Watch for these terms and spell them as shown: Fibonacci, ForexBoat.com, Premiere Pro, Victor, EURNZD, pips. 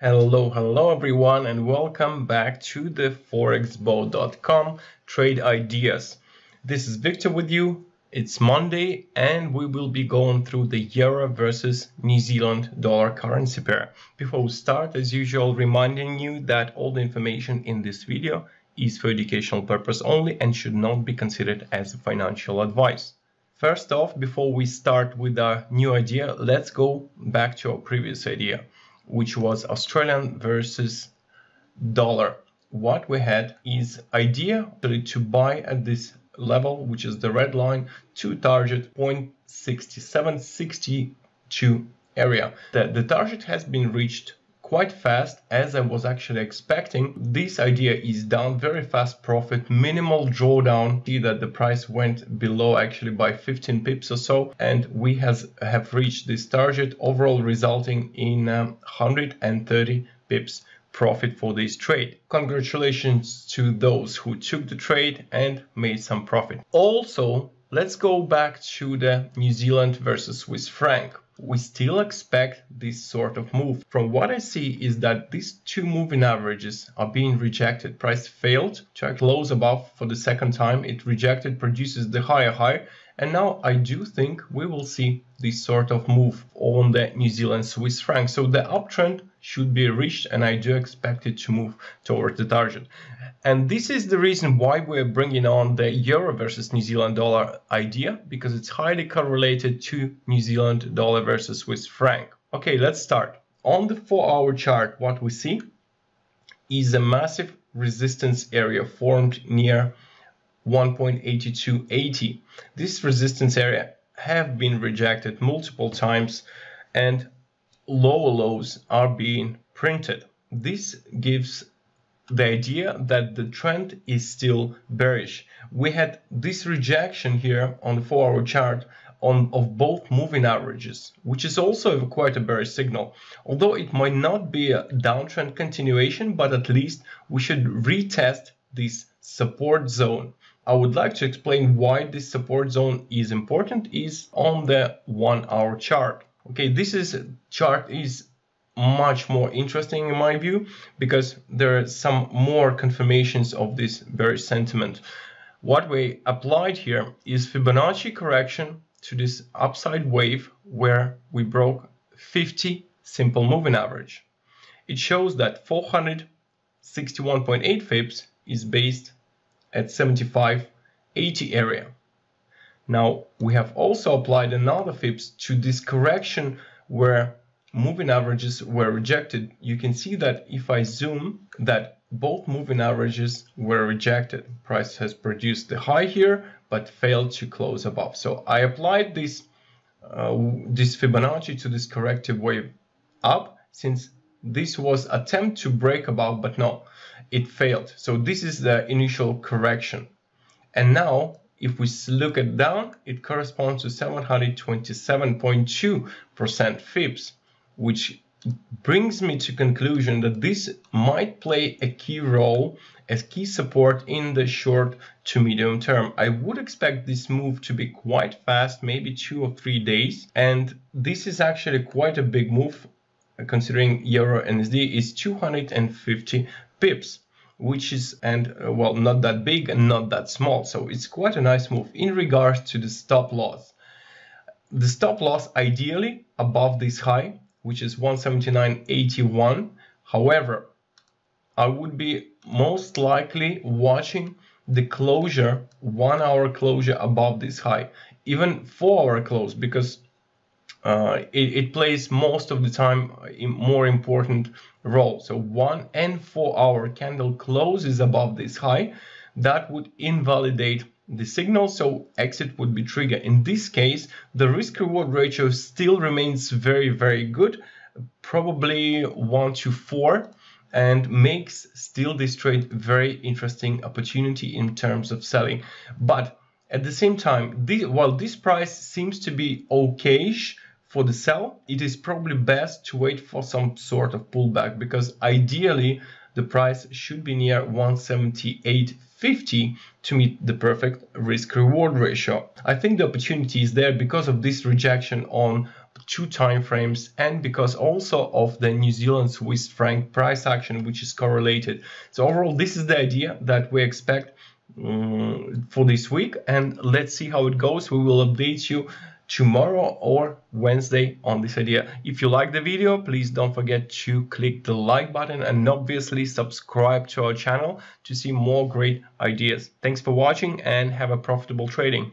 Hello everyone, and welcome back to the ForexBoat.com trade ideas. This is Victor with you. It's Monday and we will be going through the euro versus New Zealand dollar currency pair. Before we start, as usual, reminding you that all the information in this video is for educational purpose only and should not be considered as financial advice. First off, before we start with our new idea, let's go back to our previous idea, which was Australian versus dollar. What we had is idea to buy at this level, which is the red line, to target 0.6762 area. The target has been reached quite fast, as I was actually expecting. This idea is down, very fast profit, minimal drawdown. See that the price went below actually by 15 pips or so, and we have reached this target, overall resulting in 130 pips profit for this trade. Congratulations to those who took the trade and made some profit. Also, let's go back to the New Zealand versus Swiss franc. We still expect this sort of move. From what I see is that these two moving averages are being rejected. Price failed to close above for the second time. It rejected, produces the higher high. And now I do think we will see this sort of move on the New Zealand Swiss franc. So the uptrend should be reached, and I do expect it to move towards the target. And this is the reason why we're bringing on the euro versus New Zealand dollar idea, because it's highly correlated to New Zealand dollar versus Swiss franc. Okay, let's start. On the 4-hour chart, what we see is a massive resistance area formed near 1.8280. This resistance area have been rejected multiple times, and lower lows are being printed. This gives the idea that the trend is still bearish. We had this rejection here on the 4-hour chart of both moving averages, which is also quite a bearish signal. Although it might not be a downtrend continuation, but at least we should retest this support zone. I would like to explain why this support zone is important is on the 1-hour chart. Okay, this chart is much more interesting in my view, because there are some more confirmations of this bearish sentiment. What we applied here is Fibonacci correction to this upside wave where we broke 50 simple moving average. It shows that 461.8 pips is based at 75.80 area. Now we have also applied another pips to this correction where moving averages were rejected. You can see that if I zoom, that both moving averages were rejected. Price has produced the high here, but failed to close above. So I applied this Fibonacci to this corrective wave up, since this was attempt to break above, but no, it failed. So this is the initial correction. And now, if we look at down, it corresponds to 727.2% pips, which brings me to conclusion that this might play a key role as key support in the short to medium term. I would expect this move to be quite fast, maybe 2 or 3 days. And this is actually quite a big move, considering EURNZD is 250 pips, which is, well, not that big and not that small. So it's quite a nice move. In regards to the stop loss, ideally above this high, which is 179.81. However, I would be most likely watching the closure, 1-hour closure above this high, even 4-hour close, because it plays most of the time a more important role. So 1- and 4-hour candle closes above this high, that would invalidate the signal, so exit would be triggered. In this case, the risk-reward ratio still remains very, very good, probably 1 to 4, and makes still this trade very interesting opportunity in terms of selling. But at the same time, while this price seems to be okay-ish for the sell, it is probably best to wait for some sort of pullback, because ideally the price should be near 178.50 to meet the perfect risk-reward ratio. I think the opportunity is there because of this rejection on two time frames, and because also of the New Zealand Swiss franc price action, which is correlated. So overall, this is the idea that we expect for this week, and let's see how it goes. We will update you tomorrow or Wednesday on this idea. If you like the video, please don't forget to click the like button and obviously subscribe to our channel to see more great ideas. Thanks for watching and have a profitable trading.